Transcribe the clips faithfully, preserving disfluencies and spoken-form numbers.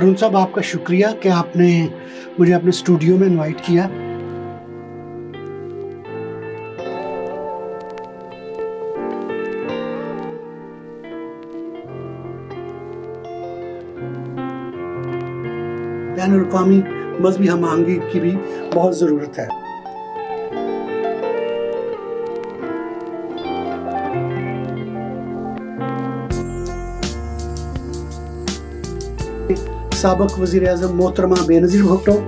हारून साहब, आपका शुक्रिया कि आपने मुझे अपने स्टूडियो में इनवाइट किया। बैनुल-कौमी मजहबी हमआहंगी की भी बहुत ज़रूरत है। साबक वज़ीर आज़म मोहतरमा बेनज़ीर भुट्टो,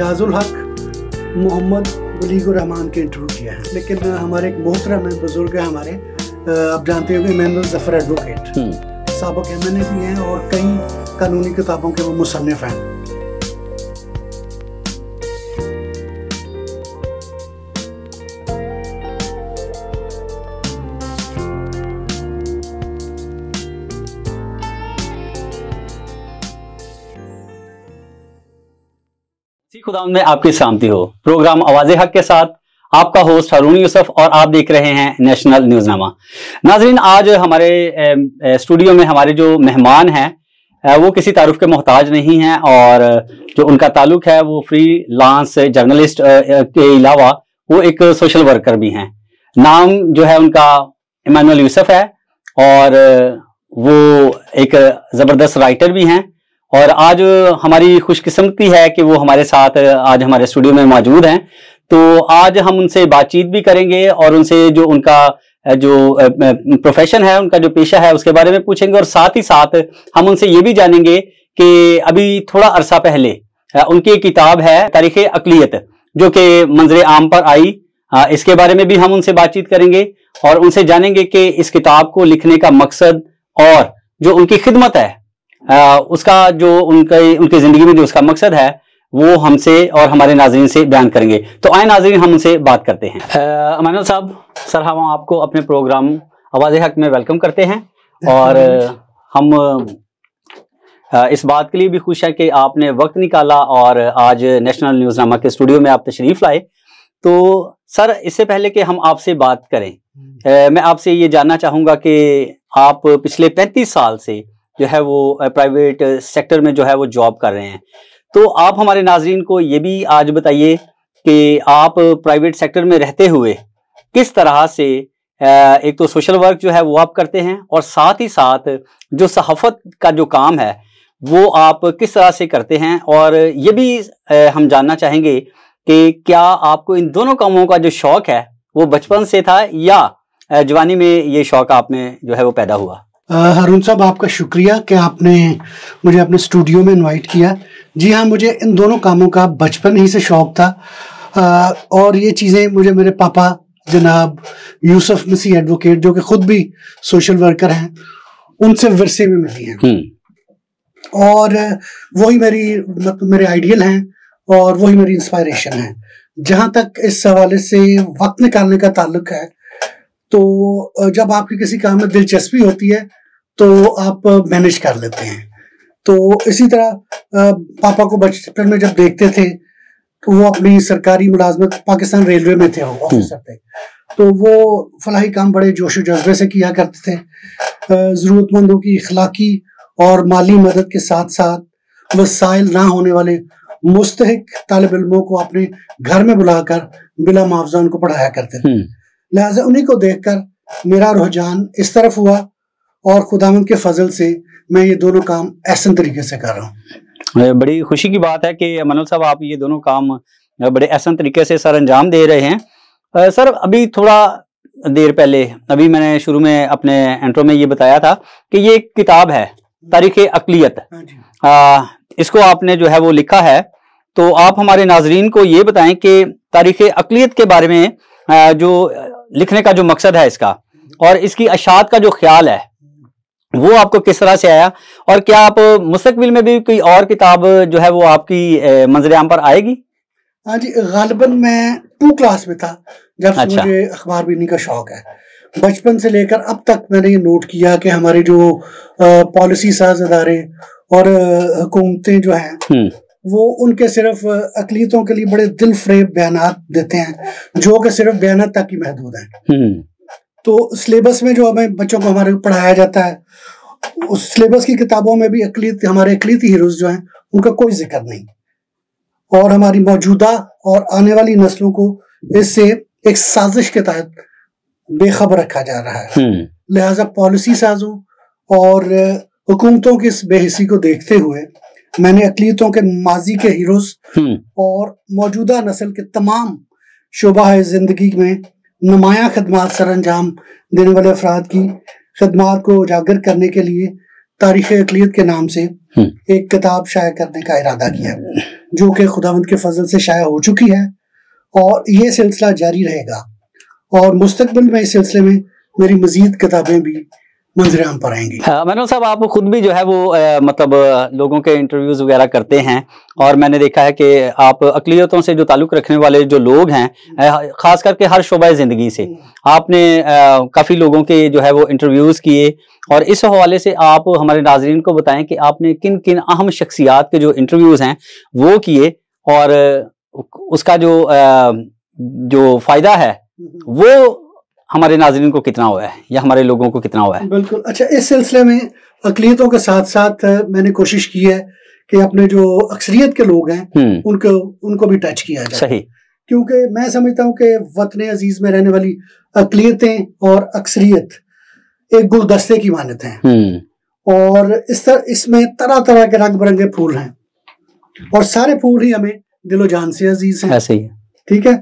अवाज़ ए हक़ मोहम्मद रहमान के इंटरव्यू किया है। लेकिन हमारे एक मोहतरम है, बुजुर्ग है हमारे, आप जानते होंगे, इमैनुअल जफर एडवोकेट, साबिक़ एम एन ए भी हैं और कई कानूनी किताबों के वो मुसन्निफ़ हैं। खुदावंद में आपकी सलामती हो। प्रोग्राम आवाज़ ए हक़ के साथ आपका होस्ट हरून यूसुफ और आप देख रहे हैं नेशनल न्यूज़नामा। नाज़रीन, आज हमारे स्टूडियो में हमारे जो मेहमान हैं वो किसी तारुफ के मोहताज नहीं हैं और जो उनका ताल्लुक है वो फ्रीलांस जर्नलिस्ट के अलावा वो एक सोशल वर्कर भी हैं। नाम जो है उनका इमैनुअल यूसुफ है और वो एक ज़बरदस्त राइटर भी हैं और आज हमारी खुशकिस्मती है कि वो हमारे साथ आज हमारे स्टूडियो में मौजूद हैं। तो आज हम उनसे बातचीत भी करेंगे और उनसे जो उनका जो प्रोफेशन है, उनका जो पेशा है, उसके बारे में पूछेंगे और साथ ही साथ हम उनसे ये भी जानेंगे कि अभी थोड़ा अरसा पहले उनकी एक किताब है तारीख़े अक़लियत जो कि मंजर आम पर आई, इसके बारे में भी हम उनसे बातचीत करेंगे और उनसे जानेंगे कि इस किताब को लिखने का मकसद और जो उनकी खिदमत है आ, उसका जो उनके उनकी जिंदगी में जो उसका मकसद है वो हमसे और हमारे नाजरीन से बयान करेंगे। तो आए नाजरीन, हम उनसे बात करते हैं। इमैनुअल साहब, सर हम आपको अपने प्रोग्राम आवाज़ ए हक़ में वेलकम करते हैं और हम आ, इस बात के लिए भी खुश हैं कि आपने वक्त निकाला और आज नेशनल न्यूज़नामा के स्टूडियो में आप तशरीफ़ लाए। तो सर, इससे पहले कि हम आपसे बात करें, आ, मैं आपसे ये जानना चाहूँगा कि आप पिछले पैंतीस साल से जो है वो प्राइवेट सेक्टर में जो है वो जॉब कर रहे हैं। तो आप हमारे नाजरीन को ये भी आज बताइए कि आप प्राइवेट सेक्टर में रहते हुए किस तरह से एक तो सोशल वर्क जो है वो आप करते हैं और साथ ही साथ जो सहाफ़त का जो काम है वो आप किस तरह से करते हैं, और ये भी हम जानना चाहेंगे कि क्या आपको इन दोनों कामों का जो शौक़ है वो बचपन से था या जवानी में ये शौक़ आप में जो है वो पैदा हुआ। हारून साहब, आपका शुक्रिया कि आपने मुझे अपने स्टूडियो में इनवाइट किया। जी हाँ, मुझे इन दोनों कामों का बचपन ही से शौक़ था आ, और ये चीज़ें मुझे मेरे पापा जनाब यूसुफ मसी एडवोकेट, जो कि ख़ुद भी सोशल वर्कर हैं, उनसे विरसे में मिली हैं और वही मेरी मेरे आइडियल हैं और वही मेरी इंस्पायरेशन है। जहाँ तक इस हवाले से वक्त निकालने का ताल्लुक है, तो जब आपकी किसी काम में दिलचस्पी होती है तो आप मैनेज कर लेते हैं। तो इसी तरह पापा को बचपन में जब देखते थे तो वो अपनी सरकारी मुलाजमत, पाकिस्तान रेलवे में थे, वो ऑफिसर थे, तो वो फलाही काम बड़े जोश व जज्बे से किया करते थे। ज़रूरतमंदों की इखलाकी और माली मदद के साथ साथ वसाइल ना होने वाले मुस्तहिक तालिब इल्मों को अपने घर में बुलाकर बिला मुआवजा उनको पढ़ाया करते थे। लिहाजा उन्हीं को देखकर मेरा रुझान इस तरफ हुआ और खुदावंद के फजल से मैं ये दोनों काम ऐसे तरीके से कर रहा हूँ। बड़ी खुशी की बात है कि मनोज साहब, आप ये दोनों काम बड़े ऐसे तरीके से सर अंजाम दे रहे हैं आ, सर अभी थोड़ा देर पहले अभी मैंने शुरू में अपने इंट्रो में ये बताया था कि ये एक किताब है तारीख़े अक़लियत, इसको आपने जो है वो लिखा है, तो आप हमारे नाजरीन को ये बताएं कि तारीख़े अक़लियत के बारे में आ, जो लिखने का जो मकसद है इसका और इसकी अशात का जो ख्याल है वो आपको किस तरह से आया, और क्या आप मुस्तकबिल में भी कोई और किताब जो है वो आपकी मंज़िल-ए-आम पर आएगी? हाँ जी, गालिबन मैं टू क्लास में था जब अच्छा। मुझे अखबार बीनी का शौक है, बचपन से लेकर अब तक मैंने ये नोट किया कि हमारे जो पॉलिसी साज अदारे और हुकूमतें जो हैं वो उनके सिर्फ अक़लियतों के लिए बड़े दिल फरेब बयानात देते हैं जो कि सिर्फ बयानात तक ही महदूद हैं। तो सिलेबस में जो हमें बच्चों को हमारे पढ़ाया जाता है उस सिलेबस की किताबों में भी अक़लियत, हमारे अक़लियती हीरोज़ जो हैं उनका कोई जिक्र नहीं, और हमारी मौजूदा और आने वाली नस्लों को इससे एक साजिश के तहत बेखबर रखा जा रहा है। लिहाजा पॉलिसी साजों और हुकूमतों की इस बेहिसी को देखते हुए मैंने अक़लियतों के माजी के हीरोज़ और मौजूदा नस्ल के तमाम शोबाए ज़िंदगी में नुमाया खदमात सर अंजाम देने वाले अफराद की खदमात को उजागर करने के लिए तारीख़ अक़लियत के नाम से एक किताब शाया करने का इरादा किया जो कि खुदावंद के फजल से शाया हो चुकी है और ये सिलसिला जारी रहेगा, और मुस्तकबिल में इस सिलसिले में मेरी मज़ीद किताबें भी मंज़िल-ए-आम पर आएंगी। मैनू साहब, आप खुद भी जो है वो आ, मतलब लोगों के इंटरव्यूज़ वगैरह करते हैं, और मैंने देखा है कि आप अक़लियतों से जो ताल्लुक़ रखने वाले जो लोग हैं ख़ास करके हर शोबा ज़िंदगी से आपने काफ़ी लोगों के जो है वो इंटरव्यूज़ किए, और इस हवाले से आप हमारे नाज़रीन को बताएं कि आपने किन किन अहम शख्सियात के जो इंटरव्यूज़ हैं वो किए और उसका जो आ, जो फ़ायदा है वो हमारे नाज़रीन को कितना हुआ है या हमारे लोगों को कितना हुआ है। बिल्कुल, अच्छा, इस सिलसिले में अक़लियतों के साथ साथ मैंने कोशिश की है कि अपने जो अक्सरियत के लोग हैं उनको उनको भी टच किया जाए। सही, क्योंकि मैं समझता हूँ कि वतन अजीज़ में रहने वाली अक़लियतें और अक्सरियत एक गुलदस्ते की मानत हैं, और इस तरह इसमें तरह तरह के रंग बिरंगे फूल हैं और सारे फूल ही हमें दिलो जान से अजीज़ हैं। ऐसे ही ठीक है,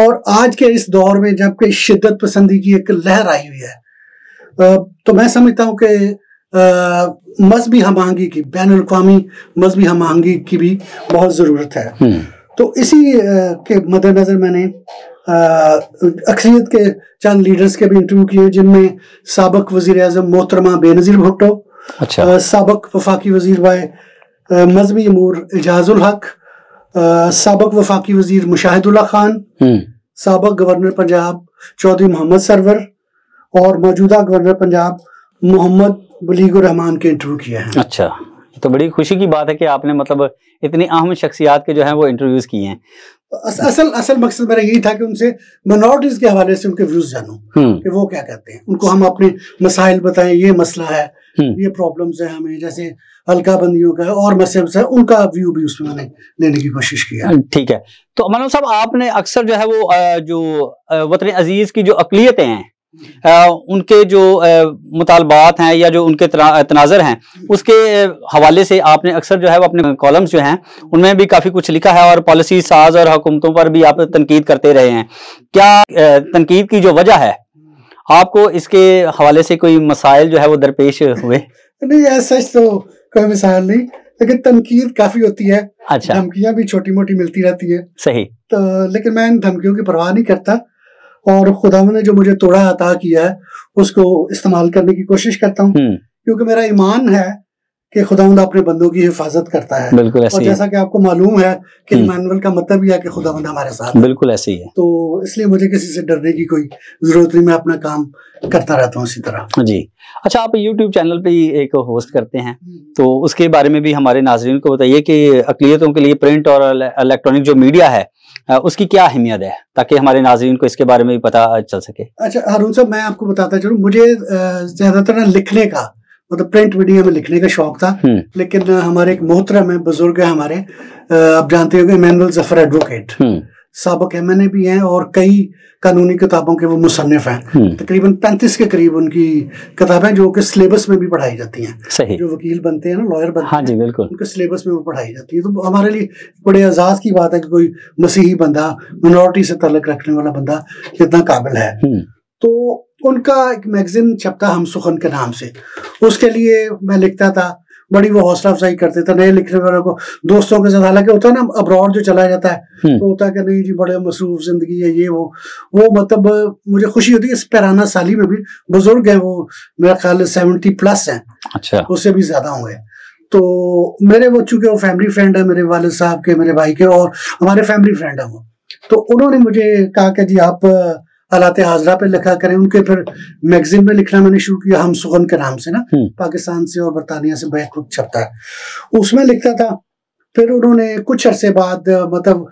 और आज के इस दौर में जबकि शिद्दत पसंदी की एक लहर आई हुई है तो मैं समझता हूँ कि मजहबी हमाहंगी की, बैन अल-अक़वामी मजहबी हमाहंगी की भी बहुत ज़रूरत है। तो इसी के मद्देनज़र मैंने अक्सरियत के चंद लीडर्स के भी इंटरव्यू किए जिनमें साबिक़ वज़ीर-ए-आज़म मोहतरमा बेनज़ीर भुट्टो, अच्छा, साबिक़ वफाकी वज़ीर बाय मजहबी अमूर एजाज़ुल हक़, साबिक़ वफाकी वज़ीर मुशाहिदुल्लाह खान, साबिक़ गवर्नर पंजाब चौधरी मोहम्मद सरवर और मौजूदा गवर्नर पंजाब मोहम्मद बलीगुर रहमान के इंटरव्यू किए हैं। अच्छा, तो बड़ी खुशी की बात है कि आपने मतलब इतनी अहम शख्सियात के जो हैं वो इंटरव्यूज़ किए हैं। अस, असल असल मकसद मेरा यही था कि उनसे माइनॉरिटीज़ के हवाले से उनके व्यूज़ जानूँ कि वो क्या कहते हैं, उनको हम अपने मसाइल बताएं, ये मसला है, ये प्रॉब्लम्स हैं हमें, जैसे हल्का बंदियों का और मसल्स है, उनका व्यू भी उसमें मैंने लेने की कोशिश की है। ठीक है, तो अमन साहब, आपने अक्सर जो है वो जो वतन अजीज़ की जो अक़लियतें हैं उनके जो मुतालबात हैं या जो उनके तनाज़र हैं उसके हवाले से आपने अक्सर जो है वो अपने कॉलम्स जो हैं उनमें भी काफ़ी कुछ लिखा है, और पॉलिसी साज और हुकूमतों पर भी आप तनकीद करते रहे हैं। क्या तनकीद की जो वजह है आपको इसके हवाले से कोई मसाइल जो है वो दरपेश हुए? नहीं, ऐसा तो कोई मिसाल नहीं, लेकिन तनकीद काफी होती है। अच्छा, धमकियां भी छोटी मोटी मिलती रहती है। सही, तो लेकिन मैं इन धमकियों की परवाह नहीं करता और खुदा ने जो मुझे तोड़ा अता किया है उसको इस्तेमाल करने की कोशिश करता हूँ, क्योंकि मेरा ईमान है कि खुदावंद अपने बंदों की हिफाजत करता है। बिल्कुल ऐसी, और जैसा कि आपको मालूम है कि इमानुएल का मतलब यह है कि खुदावंद हमारे साथ। बिल्कुल ऐसी है, तो इसलिए मुझे किसी से डरने की कोई जरूरत नहीं, मैं अपना काम करता रहता हूँ इसी तरह। जी, अच्छा, आप यूट्यूब चैनल पे एक होस्ट करते हैं, तो उसके बारे में भी हमारे नाजरीन को बताइए कि अक़लियतों के लिए प्रिंट और इलेक्ट्रॉनिक जो मीडिया है उसकी क्या अहमियत है, ताकि हमारे नाजरीन को इसके बारे में भी पता चल सके। अच्छा हारून साहब, मैं आपको बताता चलूँ, मुझे ज्यादातर लिखने का मतलब प्रिंट मीडिया में लिखने का शौक था, लेकिन हमारे एक मोहतरम है, बुजुर्ग है हमारे, आप जानते होंगे, इमैनुअल जफर एडवोकेट, साबक एम एन ए भी हैं और कई कानूनी किताबों के वो मुसन्निफ हैं। तकरीबन पैंतीस के करीब उनकी किताबें जो कि सिलेबस में भी पढ़ाई जाती हैं, जो वकील बनते हैं ना, लॉयर बनते हैं, हाँ जी बिल्कुल, उनके सिलेबस में वो पढ़ाई जाती है। तो हमारे लिए बड़े एजाज़ की बात है कि कोई मसीही बंदा, मिनॉरिटी से ताल्लुक़ रखने वाला बंदा कितना काबिल है। तो उनका एक मैगज़ीन छपता हम सुखन के नाम से, उसके लिए मैं लिखता था, बड़ी वो हौसला अफजाई करते थे नए लिखने वालों को, दोस्तों के साथ। हालांकि होता है ना, अब्रॉड जो चला जाता है तो होता है कि नहीं जी बड़े मसरूफ जिंदगी है ये वो वो मतलब मुझे खुशी होती है इस पैराना साली में भी बुजुर्ग है वो, मेरा ख्याल सेवेंटी प्लस हैं, अच्छा उससे भी ज्यादा होंगे। तो मेरे वो चूंकि वो फैमिली फ्रेंड है मेरे वालिद साहब के, मेरे भाई के, और हमारे फैमिली फ्रेंड है वो, तो उन्होंने मुझे कहा कि जी आप हालात हाजरा पे लिखा करें। उनके फिर मैगजीन में लिखना मैंने शुरू किया हम सुखन के नाम से ना, पाकिस्तान से और बरतानिया से बैकवुक छपता है, उसमें लिखता था। फिर उन्होंने कुछ अरसे बाद मतलब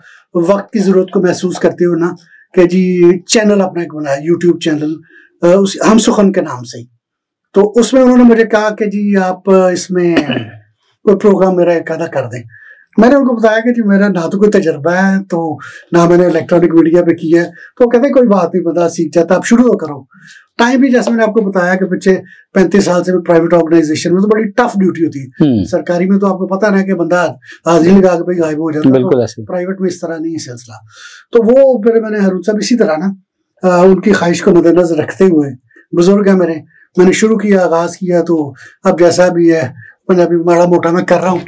वक्त की ज़रूरत को महसूस करते हुए ना कि जी चैनल अपना एक बनाया, यूट्यूब चैनल उस हम सुखन के नाम से ही, तो उसमें उन्होंने मुझे कहा कि जी आप इसमें कोई प्रोग्राम मेरा एक आधा कर दें। मैंने उनको बताया कि जी मेरा ना तो कोई तजर्बा है, तो ना मैंने इलेक्ट्रॉनिक मीडिया पे किया है, तो कहते हैं कोई बात नहीं, पता सीख जाता, आप शुरू तो करो। टाइम भी जैसे मैंने आपको बताया कि पिछले पैंतीस साल से मैं प्राइवेट ऑर्गेनाइजेशन में, तो बड़ी टफ ड्यूटी होती, सरकारी में तो आपको पता ना कि बंदा हाजिरी लगा के भाई गायब हो जाता, तो प्राइवेट में इस तरह नहीं है सिलसिला। तो वो फिर मैंने हारून साहब इसी तरह ना उनकी ख्वाहिश को मद्देनजर रखते हुए, बुजुर्ग है मेरे, मैंने शुरू किया, आगाज किया। तो अब जैसा भी है पंजाबी माड़ा मोटा मैं कर रहा हूँ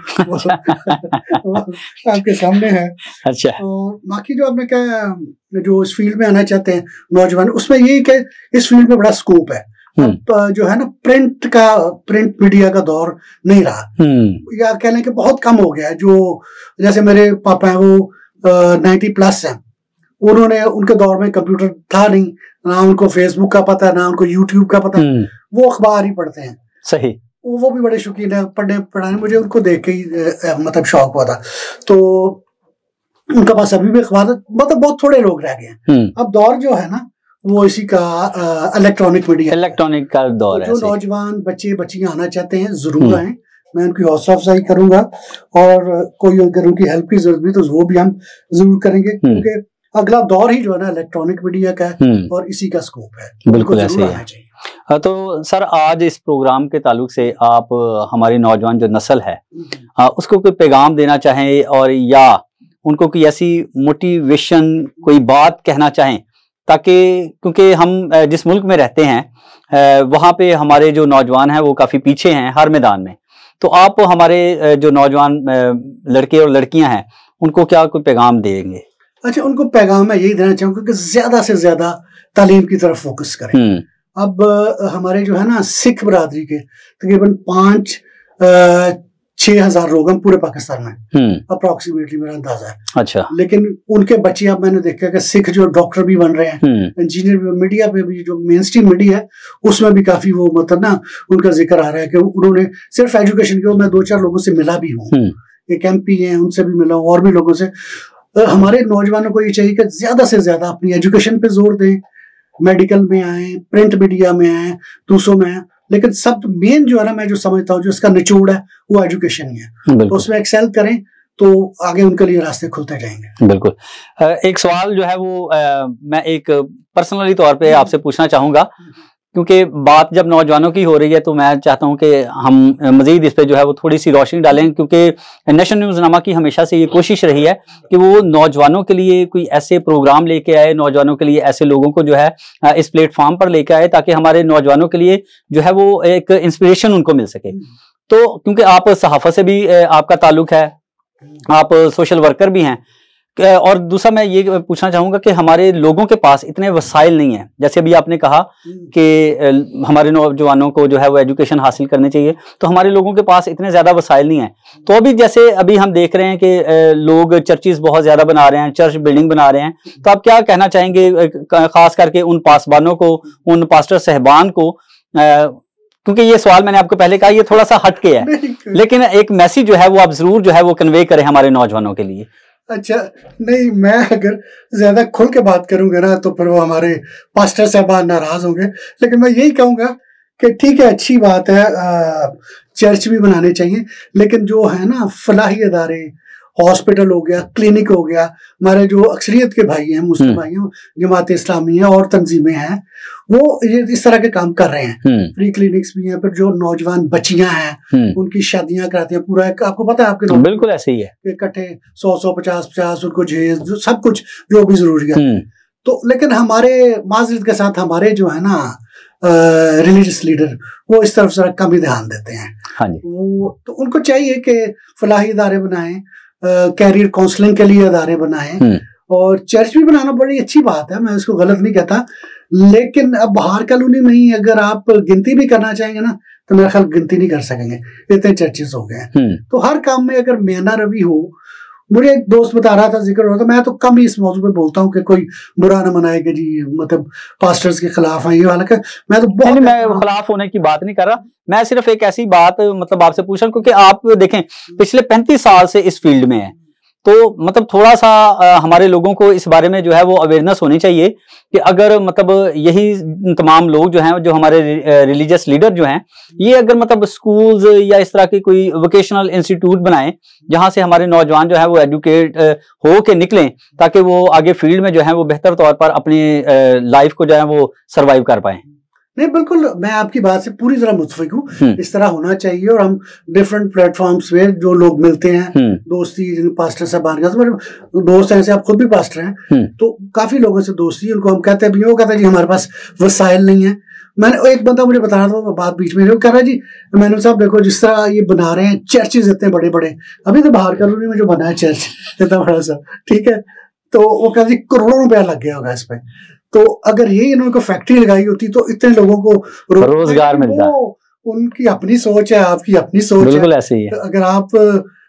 आपके सामने है। अच्छा, और बाकी जो आपने क्या जो इस फील्ड में आना चाहते हैं नौजवान, उसमें यही कि इस फील्ड में बड़ा स्कोप है। अब जो है ना प्रिंट का, प्रिंट मीडिया का दौर नहीं रहा, या कह लें कि बहुत कम हो गया है। जो जैसे मेरे पापा हैं वो नाइन्टी प्लस हैं, उन्होंने उनके दौर में कंप्यूटर था नहीं, ना उनको फेसबुक का पता, ना उनको यूट्यूब का पता, वो अखबार ही पढ़ते हैं। सही, वो भी बड़े शौकीन है पढ़ने पढ़ाने, मुझे उनको देख के ही मतलब शौक हुआ था। तो उनके पास अभी भी अखबार, मतलब बहुत थोड़े लोग रह गए हैं। अब दौर जो है ना वो इसी का इलेक्ट्रॉनिक मीडिया, इलेक्ट्रॉनिक का दौर है। जो नौजवान बच्चे बच्चियां आना चाहते हैं जरूर आए, मैं उनकी हौसला अफजाई करूंगा, और कोई अगर उनकी हेल्प की जरूरत भी तो वो भी हम जरूर करेंगे, क्योंकि अगला दौर ही जो है ना इलेक्ट्रॉनिक मीडिया का है और इसी का स्कोप है। बिल्कुल ऐसे ही है। तो सर आज इस प्रोग्राम के ताल्लुक से आप हमारी नौजवान जो नस्ल है उसको कोई पैगाम देना चाहें, और या उनको कोई ऐसी मोटिवेशन कोई बात कहना चाहें, ताकि क्योंकि हम जिस मुल्क में रहते हैं वहाँ पे हमारे जो नौजवान हैं वो काफ़ी पीछे हैं हर मैदान में, तो आप हमारे जो नौजवान लड़के और लड़कियाँ हैं उनको क्या कोई पैगाम देंगे? अच्छा, उनको पैगाम मैं यही देना चाहूँगा कि ज़्यादा से ज़्यादा तालीम की तरफ फोकस करें। अब हमारे जो है ना सिख बरादरी के तकरीबन पाँच छः हज़ार लोग हैं पूरे पाकिस्तान में, अप्रॉक्सीमेटली मेरा अंदाज़ा है। अच्छा, लेकिन उनके बच्चे अब मैंने देखा कि सिख जो डॉक्टर भी बन रहे हैं, इंजीनियर भी, मीडिया पे भी जो मेन स्ट्रीम मीडिया है उसमें भी काफ़ी वो मतलब ना उनका जिक्र आ रहा है कि उन्होंने सिर्फ एजुकेशन के, मैं दो चार लोगों से मिला भी हूँ, एक एम पी हैं उनसे भी मिला हूँ, और भी लोगों से। हमारे नौजवानों को ये चाहिए कि ज़्यादा से ज़्यादा अपनी एजुकेशन पे जोर दें, मेडिकल में आए, प्रिंट मीडिया में आए, दूसरों में आए, लेकिन सब मेन जो है ना मैं जो समझता हूँ जो इसका निचोड़ है वो एजुकेशन ही है, तो उसमें एक्सेल करें तो आगे उनके लिए रास्ते खुलते जाएंगे। बिल्कुल। एक सवाल जो है वो आ, मैं एक पर्सनली तौर पर आपसे पूछना चाहूँगा, क्योंकि बात जब नौजवानों की हो रही है तो मैं चाहता हूं कि हम मज़ीद इस पे जो है वो थोड़ी सी रोशनी डालें, क्योंकि नेशनल न्यूज़नामा की हमेशा से ये कोशिश रही है कि वो नौजवानों के लिए कोई ऐसे प्रोग्राम लेके आए, नौजवानों के लिए ऐसे लोगों को जो है इस प्लेटफॉर्म पर लेके आए, ताकि हमारे नौजवानों के लिए जो है वो एक इंस्पिरेशन उनको मिल सके। तो क्योंकि आप सहाफ़त से भी आपका ताल्लुक है, आप सोशल वर्कर भी हैं, और दूसरा मैं ये पूछना चाहूँगा कि हमारे लोगों के पास इतने वसाइल नहीं हैं, जैसे अभी आपने कहा कि हमारे नौजवानों को जो है वो एजुकेशन हासिल करनी चाहिए, तो हमारे लोगों के पास इतने ज़्यादा वसाइल नहीं हैं। तो अभी जैसे अभी हम देख रहे हैं कि लोग चर्चेस बहुत ज़्यादा बना रहे हैं, चर्च बिल्डिंग बना रहे हैं, तो आप क्या कहना चाहेंगे ख़ास करके उन पासबानों को, उन पास्टर साहबान को? आ, क्योंकि ये सवाल मैंने आपको पहले कहा ये थोड़ा सा हटके है, लेकिन एक मैसेज जो है वो आप ज़रूर जो है वो कन्वे करें हमारे नौजवानों के लिए। अच्छा, नहीं मैं अगर ज्यादा खुल के बात करूंगा ना तो फिर वो हमारे पास्टर साहबान नाराज होंगे, लेकिन मैं यही कहूंगा कि ठीक है, अच्छी बात है, चर्च भी बनाने चाहिए, लेकिन जो है ना फलाही अदारे हॉस्पिटल हो गया, क्लिनिक हो गया, हमारे जो अक्सरियत के भाई हैं मुस्लिम भाई हैं, जमात इस्लामी है और तंजीमें हैं, वो ये इस तरह के काम कर रहे हैं। फ्री क्लिनिक्स भी हैं, पर जो नौजवान बच्चियां हैं उनकी शादियां कराते हैं, पूरा एक, आपको पता है आपके बिल्कुल ऐसे ही है, इकट्ठे सौ सौ पचास पचास उनको जहेज सब कुछ जो भी जरूरी है। तो लेकिन हमारे माजरत के साथ हमारे जो है ना रिलीजियस लीडर वो इस तरफ जरा कम ही ध्यान देते हैं। हाँ जी। वो तो उनको चाहिए कि फलाही इदारे बनाएं, कैरियर काउंसलिंग के लिए इदारे बनाएं, और चर्च भी बनाना बड़ी अच्छी बात है, मैं इसको गलत नहीं कहता, लेकिन अब बाहर कॉलोनी में ही अगर आप गिनती भी करना चाहेंगे ना तो मेरा ख्याल गिनती नहीं कर सकेंगे, इतने चर्चेस हो गए। तो हर काम में अगर मेहना रवि हो, मुझे एक दोस्त बता रहा था, जिक्र हो रहा था, मैं तो कम ही इस मौजूद पे बोलता हूँ कि कोई बुरा ना मनाए कि जी मतलब पास्टर्स के खिलाफ है ये वाला, मैं तो बहुत नहीं, मैं खिलाफ होने की बात नहीं कर रहा, मैं सिर्फ एक ऐसी बात मतलब आपसे पूछ रहा हूँ क्योंकि आप देखें पिछले पैंतीस साल से इस फील्ड में है, तो मतलब थोड़ा सा आ, हमारे लोगों को इस बारे में जो है वो अवेयरनेस होनी चाहिए कि अगर मतलब यही तमाम लोग जो हैं जो हमारे रिलीजियस लीडर जो हैं ये अगर मतलब स्कूल्स या इस तरह की कोई वोकेशनल इंस्टीट्यूट बनाएं जहां से हमारे नौजवान जो है वो एजुकेट हो के निकलें ताकि वो आगे फील्ड में जो है वो बेहतर तौर पर अपनी लाइफ को जो है वो सर्वाइव कर पाएं। नहीं बिल्कुल, मैं आपकी बात से पूरी तरह मुत्तफिक हूँ, इस तरह होना चाहिए। और हम डिफरेंट प्लेटफॉर्म्स पे जो लोग मिलते हैं, दोस्ती, पास्टर साहब हमारे दोस्त हैं, ऐसे आप खुद भी पास्टर हैं, तो काफी लोगों से दोस्ती, उनको हम कहते भी, वो कहता है जी हमारे पास वसाइल नहीं है। मैंने एक बंदा मुझे बता रहा था, बात बीच में कह रहा जी मैनुअल साहब देखो जिस तरह ये बना रहे हैं चर्चेज इतने बड़े बड़े, अभी तो बाहर कॉलोनी में जो बना है चर्च इतना बड़ा सा, ठीक है, तो वो कह रही करोड़ों रुपया लग गया होगा इस पर, तो अगर ये इन्होंने फैक्ट्री लगाई होती तो इतने लोगों को रोजगार मिलता। उनकी अपनी सोच है, आपकी अपनी सोच है, बिल्कुल ऐसे ही है। तो अगर आप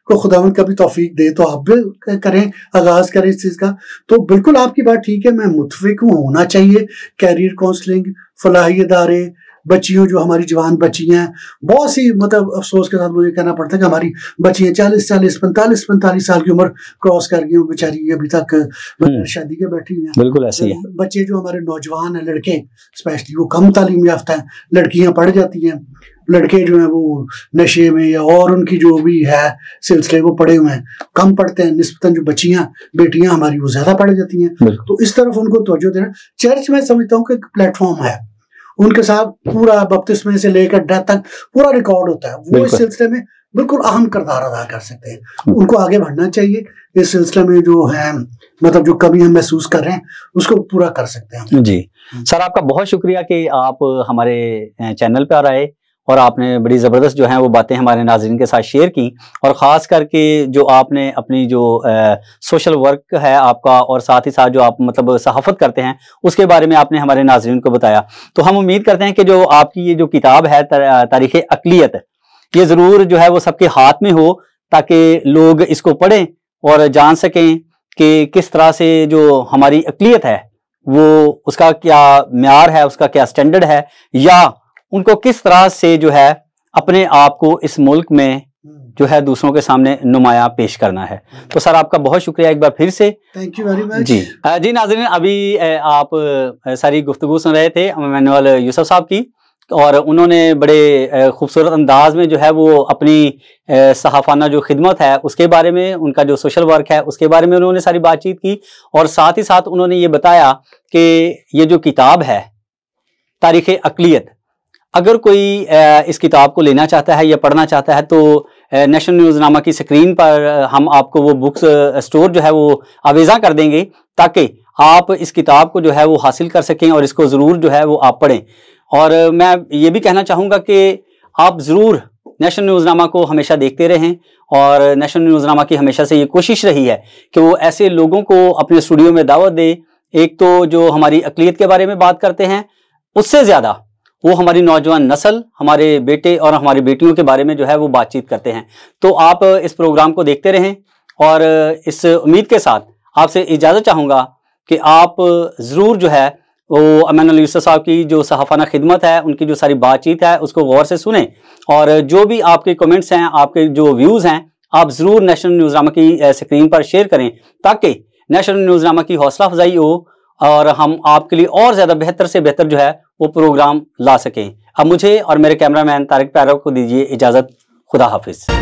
को खुदावंद कभी तौफीक दे तो आप भी करें, आगाज करें इस चीज का। तो बिल्कुल आपकी बात ठीक है, मैं मुत्तफिक हूँ, होना चाहिए कैरियर काउंसलिंग, फलाही इदारे, बच्चियों जो हमारी जवान बच्चियां हैं, बहुत सी मतलब अफसोस के साथ मुझे कहना पड़ता है कि हमारी बच्चियां चालीस चालीस पैंतालीस पैंतालीस साल की उम्र क्रॉस कर गई हैं, बेचारी अभी तक बगैर शादी के बैठी हुई हैं। बिल्कुल ऐसे ही है। बच्चे जो हमारे नौजवान हैं, लड़के स्पेशली, वो कम तालीम याफ्ता हैं, लड़कियां पढ़ जाती हैं, लड़के जो हैं वो नशे में या और उनकी जो भी है सिलसिले वो पड़े हुए हैं, कम पढ़ते हैं। निस्बतन जो बच्चियां बेटियां हमारी वो ज्यादा पढ़ जाती हैं, तो इस तरफ उनको तवज्जो देना। चर्च में समझता हूँ कि एक प्लेटफॉर्म है, उनके साथ पूरा बपतिस्मे से लेकर डेथ तक पूरा रिकॉर्ड होता है, वो इस सिलसिले में बिल्कुल अहम किरदार अदा कर सकते हैं, उनको आगे बढ़ना चाहिए इस सिलसिले में, जो है मतलब जो कमी हम महसूस कर रहे हैं उसको पूरा कर सकते हैं। जी सर, आपका बहुत शुक्रिया कि आप हमारे चैनल पर आए और आपने बड़ी ज़बरदस्त जो है वो बातें हमारे नाज़रीन के साथ शेयर की, और ख़ास करके जो आपने अपनी जो आ, सोशल वर्क है आपका और साथ ही साथ जो आप मतलब सहाफ़त करते हैं उसके बारे में आपने हमारे नाज़रीन को बताया। तो हम उम्मीद करते हैं कि जो आपकी ये जो किताब है तारीख़े अक़लियत, ये ज़रूर जो है वो सबके हाथ में हो ताकि लोग इसको पढ़ें और जान सकें कि किस तरह से जो हमारी अक़लियत है वो उसका क्या म्यार है, उसका क्या स्टैंडर्ड है, या उनको किस तरह से जो है अपने आप को इस मुल्क में जो है दूसरों के सामने नुमाया पेश करना है। तो सर आपका बहुत शुक्रिया एक बार फिर से, थैंक यू वेरी मच। जी जी नाज़रीन, अभी आप सारी गुफ्तगू सुन रहे थे इमैनुअल यूसुफ साहब की, और उन्होंने बड़े खूबसूरत अंदाज में जो है वो अपनी सहाफ़ाना जो खिदमत है उसके बारे में, उनका जो सोशल वर्क है उसके बारे में उन्होंने सारी बातचीत की, और साथ ही साथ उन्होंने ये बताया कि ये जो किताब है तारीख़े अक़लियत, अगर कोई इस किताब को लेना चाहता है या पढ़ना चाहता है तो नेशनल न्यूज़नामा की स्क्रीन पर हम आपको वो बुक्स स्टोर जो है वो आवेज़ा कर देंगे ताकि आप इस किताब को जो है वो हासिल कर सकें और इसको ज़रूर जो है वो आप पढ़ें। और मैं ये भी कहना चाहूँगा कि आप ज़रूर नेशनल न्यूज़नामा को हमेशा देखते रहें, और नेशनल न्यूज़नामा की हमेशा से ये कोशिश रही है कि वो ऐसे लोगों को अपने स्टूडियो में दावत दे, एक तो जो हमारी अक़लियत के बारे में बात करते हैं, उससे ज़्यादा वो हमारी नौजवान नस्ल, हमारे बेटे और हमारी बेटियों के बारे में जो है वो बातचीत करते हैं। तो आप इस प्रोग्राम को देखते रहें, और इस उम्मीद के साथ आपसे इजाज़त चाहूँगा कि आप ज़रूर जो है वो इमैनुअल यूसुफ साहब की जो सहाफ़ाना खिदमत है, उनकी जो सारी बातचीत है उसको गौर से सुने, और जो भी आपके कमेंट्स हैं, आपके जो व्यूज़ हैं, आप ज़रूर नेशनल न्यूज़नामा की स्क्रीन पर शेयर करें ताकि नेशनल न्यूज़नामा की हौसला अफजाई हो और हम आपके लिए और ज़्यादा बेहतर से बेहतर जो है वो प्रोग्राम ला सकें। अब मुझे और मेरे कैमरामैन तारिक पैरो को दीजिए इजाज़त। खुदा हाफिज़।